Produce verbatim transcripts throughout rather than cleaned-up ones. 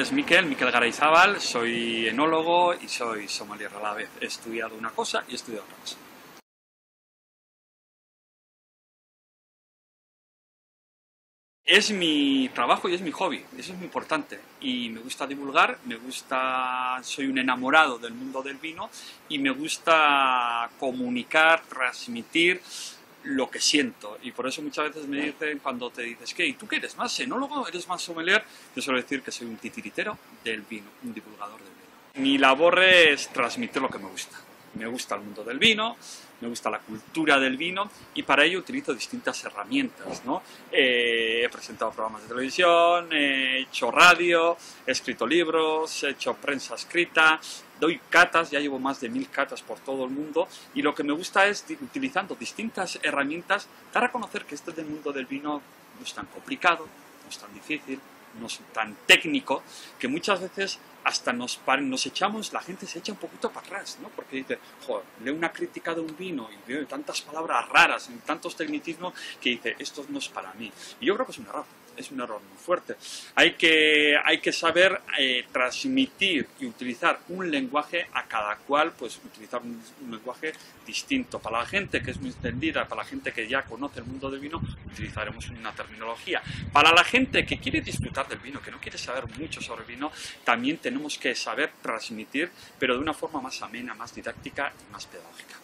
nombre es Mikel, Mikel Garaizabal, soy enólogo y soy sumiller a la vez. He estudiado una cosa y he estudiado otra cosa. Es mi trabajo y es mi hobby, eso es muy importante. Y me gusta divulgar, me gusta, soy un enamorado del mundo del vino y me gusta comunicar, transmitir lo que siento. Y por eso muchas veces me dicen, cuando te dices, ¿qué? ¿Y tú qué eres más enólogo? ¿Eres más sommelier? Yo suelo decir que soy un titiritero del vino, un divulgador del vino. Mi labor es transmitir lo que me gusta. Me gusta el mundo del vino, me gusta la cultura del vino y para ello utilizo distintas herramientas, ¿no? Eh, he presentado programas de televisión, he hecho radio, he escrito libros, he hecho prensa escrita, doy catas, ya llevo más de mil catas por todo el mundo y lo que me gusta es, utilizando distintas herramientas, dar a conocer que este del mundo del vino no es tan complicado, no es tan difícil, no es tan técnico, que muchas veces hasta nos, nos echamos, la gente se echa un poquito para atrás, ¿no? Porque dice, joder, leo una crítica de un vino y veo tantas palabras raras, en tantos tecnicismos, que dice, esto no es para mí. Y yo creo que es un error, es un error muy fuerte. Hay que, hay que saber eh, transmitir y utilizar un lenguaje a cada cual, pues utilizar un, un lenguaje distinto. Para la gente que es muy entendida, para la gente que ya conoce el mundo del vino, utilizaremos una terminología. Para la gente que quiere disfrutar del vino, que no quiere saber mucho sobre vino, también tenemos Tenemos que saber transmitir, pero de una forma más amena, más didáctica y más pedagógica.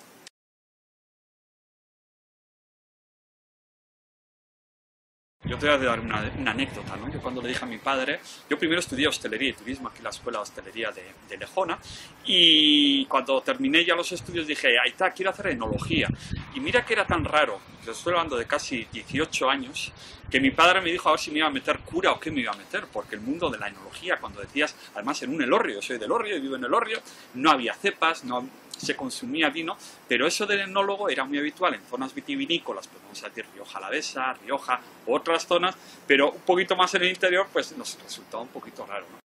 Yo te voy a dar una, una anécdota, ¿no? Yo cuando le dije a mi padre, yo primero estudié hostelería y turismo aquí en la escuela de hostelería de, de Lejona y cuando terminé ya los estudios dije, aita, quiero hacer enología. Y mira que era tan raro, yo estoy hablando de casi dieciocho años, que mi padre me dijo a ver si me iba a meter cura o qué me iba a meter, porque el mundo de la enología, cuando decías, además en un Elorrio, yo soy de Elorrio y vivo en Elorrio, no había cepas, no se consumía vino, pero eso del enólogo era muy habitual en zonas vitivinícolas, pues vamos a decir Rioja Alavesa, Rioja, otras zonas, pero un poquito más en el interior pues nos resultaba un poquito raro, ¿no?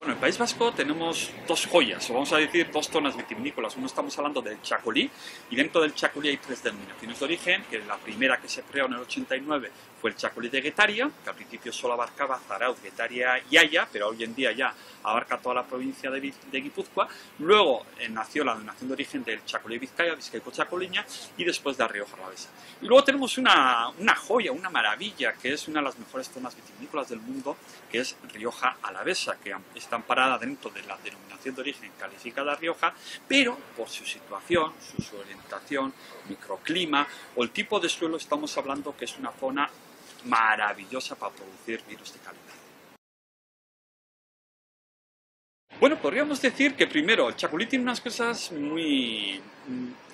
Bueno, en el País Vasco tenemos dos joyas, o vamos a decir dos zonas vitivinícolas. Uno estamos hablando del Txakolí, y dentro del Txakolí hay tres denominaciones de origen, que la primera que se creó en el ochenta y nueve fue el Txakolí de Getaria, que al principio solo abarcaba Zarautz, Getaria y Aia, pero hoy en día ya abarca toda la provincia de, de Guipúzcoa. Luego eh, nació la denominación de origen del Txakolí de Bizkaia, Bizkaiko Txakolina, y después de Rioja Alavesa. Y luego tenemos una, una joya, una maravilla, que es una de las mejores zonas vitivinícolas del mundo, que es Rioja Alavesa, que es están paradas dentro de la denominación de origen calificada Rioja, pero por su situación, su orientación, microclima o el tipo de suelo estamos hablando que es una zona maravillosa para producir vinos de calidad. Bueno, podríamos decir que primero el Txakolí tiene unas cosas muy,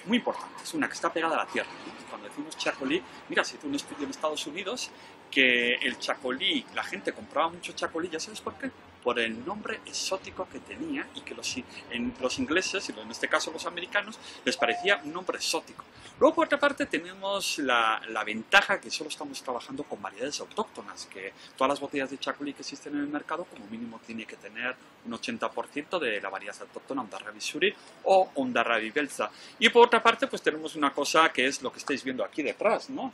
muy importantes. Una, que está pegada a la tierra. Cuando decimos Txakolí, mira, se hizo un estudio en Estados Unidos que el Txakolí, la gente compraba mucho Txakolí, ¿ya sabes por qué? Por el nombre exótico que tenía y que los, en los ingleses, y en este caso los americanos, les parecía un nombre exótico. Luego, por otra parte, tenemos la, la ventaja que solo estamos trabajando con variedades autóctonas, que todas las botellas de Txakolí que existen en el mercado, como mínimo, tiene que tener un ochenta por ciento de la variedad autóctona Ondarrabi Zuri o Ondarrabi Beltza. Y por otra parte, pues tenemos una cosa que es lo que estáis viendo aquí detrás, ¿no?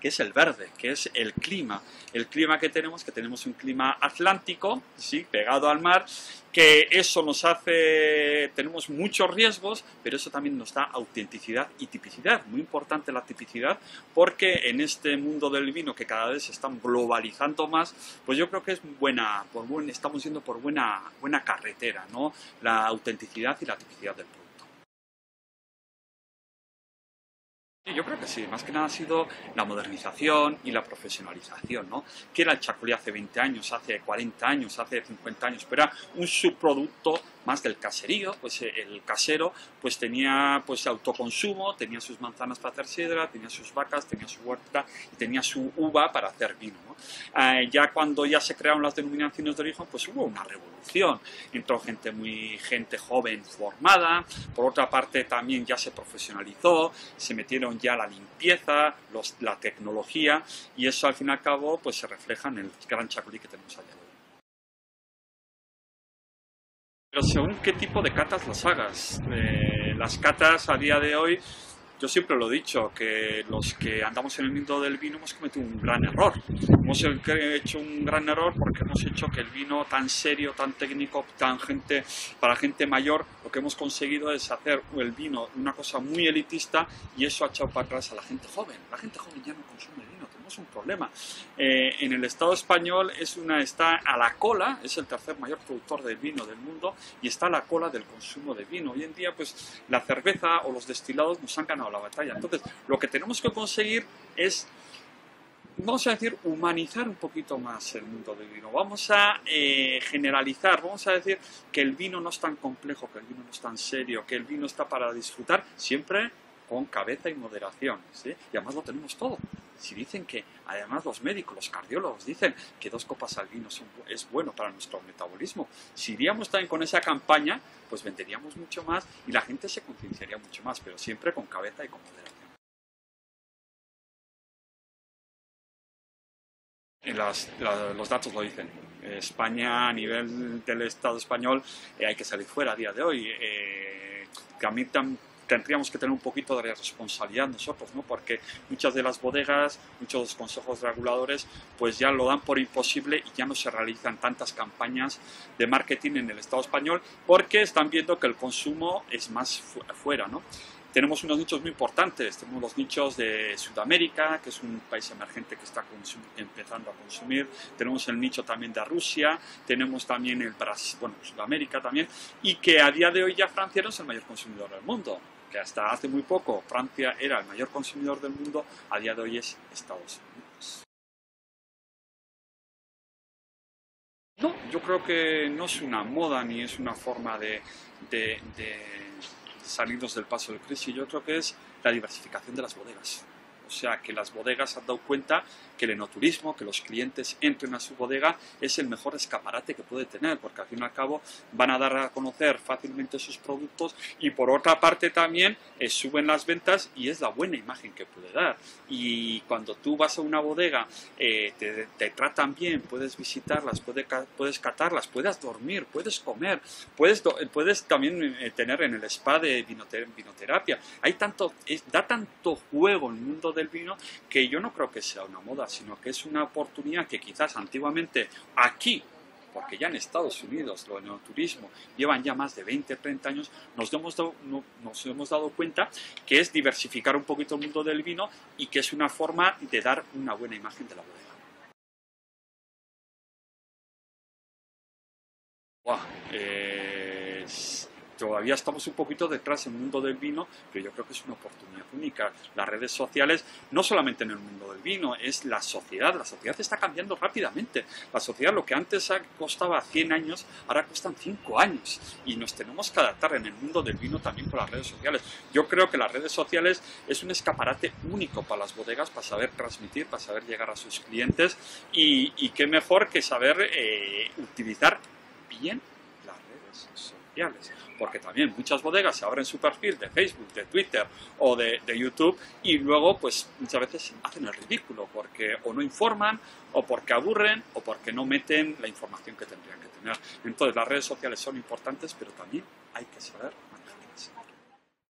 Que es el verde, que es el clima. El clima que tenemos, que tenemos un clima atlántico, ¿sí? Pegado al mar, que eso nos hace, tenemos muchos riesgos, pero eso también nos da autenticidad y tipicidad. Muy importante la tipicidad, porque en este mundo del vino que cada vez se están globalizando más, pues yo creo que es buena, por buen, estamos yendo por buena, buena carretera, ¿no? La autenticidad y la tipicidad del producto. Yo creo que sí, más que nada ha sido la modernización y la profesionalización, ¿no? Que era el Txakolí hace veinte años, hace cuarenta años, hace cincuenta años, pero era un subproducto más del caserío, pues el casero pues tenía pues autoconsumo, tenía sus manzanas para hacer sidra, tenía sus vacas, tenía su huerta y tenía su uva para hacer vino, ¿no? Eh, ya cuando ya se crearon las denominaciones de origen, pues hubo una revolución, entró gente muy, gente joven formada, por otra parte también ya se profesionalizó, se metieron ya la limpieza, los, la tecnología, y eso al fin y al cabo pues se refleja en el gran Txakolí que tenemos allá. Pero según qué tipo de catas las hagas, eh, las catas a día de hoy Yo siempre lo he dicho, que los que andamos en el mundo del vino hemos cometido un gran error. Hemos hecho un gran error porque hemos hecho que el vino tan serio, tan técnico, tan gente, para gente mayor, lo que hemos conseguido es hacer el vino una cosa muy elitista y eso ha echado para atrás a la gente joven. La gente joven ya no consume vino, tenemos un problema. Eh, en el Estado español es una, está a la cola, es el tercer mayor productor de vino del mundo y está a la cola del consumo de vino. Hoy en día pues la cerveza o los destilados nos han ganado la batalla. Entonces, lo que tenemos que conseguir es, vamos a decir, humanizar un poquito más el mundo del vino. Vamos a eh, generalizar, vamos a decir que el vino no es tan complejo, que el vino no es tan serio, que el vino está para disfrutar siempre con cabeza y moderación, ¿sí? Y además lo tenemos todo. Si dicen que, además los médicos, los cardiólogos dicen que dos copas al vino son, es bueno para nuestro metabolismo. Si iríamos también con esa campaña, pues venderíamos mucho más y la gente se concienciaría mucho más, pero siempre con cabeza y con moderación. Las, la, los datos lo dicen. España, a nivel del Estado español, eh, hay que salir fuera a día de hoy. Eh, que a mí tan, tendríamos que tener un poquito de responsabilidad nosotros, ¿no? Porque muchas de las bodegas, muchos de los consejos reguladores, pues ya lo dan por imposible y ya no se realizan tantas campañas de marketing en el Estado español porque están viendo que el consumo es más fuera, ¿no? Tenemos unos nichos muy importantes, tenemos los nichos de Sudamérica, que es un país emergente que está empezando a consumir, tenemos el nicho también de Rusia, tenemos también el Brasil, bueno, Sudamérica también, y que a día de hoy ya Francia no es el mayor consumidor del mundo, que hasta hace muy poco Francia era el mayor consumidor del mundo, a día de hoy es Estados Unidos. No, yo creo que no es una moda ni es una forma de... de, de salirnos del paso del crisis. Yo creo que es la diversificación de las bodegas. O sea, que las bodegas han dado cuenta que el enoturismo, que los clientes entren a su bodega, es el mejor escaparate que puede tener, porque al fin y al cabo van a dar a conocer fácilmente sus productos y por otra parte también eh, suben las ventas y es la buena imagen que puede dar. Y cuando tú vas a una bodega, eh, te, te tratan bien, puedes visitarlas, puedes, puedes catarlas, puedes dormir, puedes comer, puedes, puedes también eh, tener en el spa de vinoter vinoterapia. Hay tanto, es, da tanto juego el mundo del vino que yo no creo que sea una moda, sino que es una oportunidad que quizás antiguamente aquí, porque ya en Estados Unidos lo enoturismo llevan ya más de veinte, treinta años, nos hemos, dado, no, nos hemos dado cuenta que es diversificar un poquito el mundo del vino y que es una forma de dar una buena imagen de la bodega. Wow, eh, es... Todavía estamos un poquito detrás en el mundo del vino, pero yo creo que es una oportunidad única. Las redes sociales, no solamente en el mundo del vino, es la sociedad. La sociedad está cambiando rápidamente. La sociedad, lo que antes costaba cien años, ahora cuestan cinco años. Y nos tenemos que adaptar en el mundo del vino también con las redes sociales. Yo creo que las redes sociales es un escaparate único para las bodegas, para saber transmitir, para saber llegar a sus clientes. Y, y qué mejor que saber eh, utilizar bien las redes sociales. Porque también muchas bodegas se abren su perfil de Facebook, de Twitter o de, de YouTube y luego pues muchas veces hacen el ridículo porque o no informan o porque aburren o porque no meten la información que tendrían que tener. Entonces las redes sociales son importantes, pero también hay que saber